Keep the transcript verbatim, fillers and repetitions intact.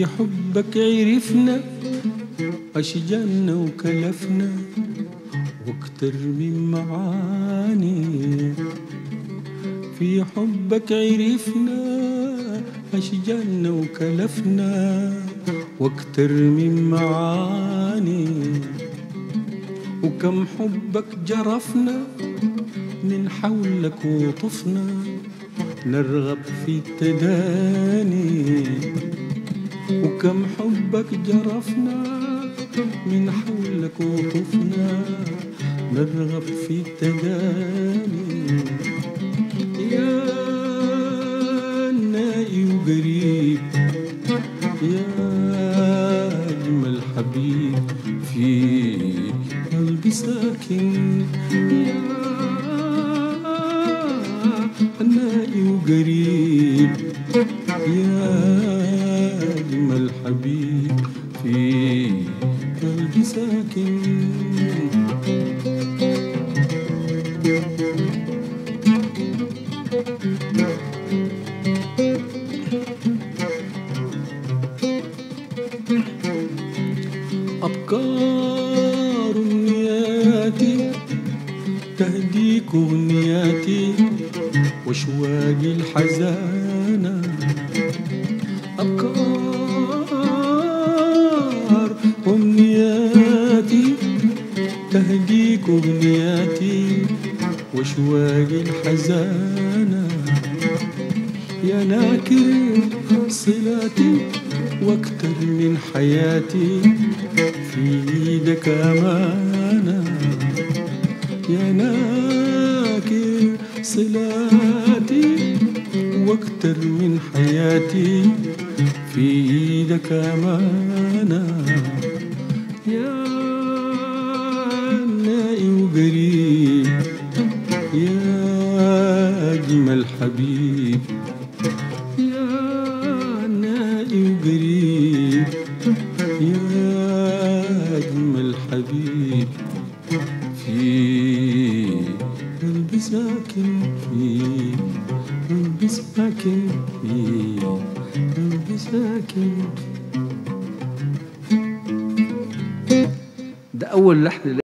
في حبك عرفنا أشجنا وكلفنا واكتر من معاني. في حبك عرفنا أشجنا وكلفنا واكتر من معاني. وكم حبك جرفنا من حولك وطفنا نرغب في التداني. وكم حبك جرفنا من حولك وطفنا نرغب في التداني. يا نائي وقريب يا أجمل حبيب في قلبي ساكن. يا نائي وقريب يا أجمل حبيب في قلبي ساكن. أبكار أمنياتي تهديك أغنياتي واشواقي الحزانة. أبكار أمنياتي تهديك أغنياتي واشواقي الحزانة. يا ناكر صلاتي واكتر من حياتي في ايدك أمانة. يا ناكر صلاتي واكتر من حياتي في ايدك امانه. يا نائي وقريب يا اجمل حبيب يا نائي وقريب يا اجمل حبيب في قلبي ساكن في قلبي ساكن في قلبي ساكن. ده أول لحن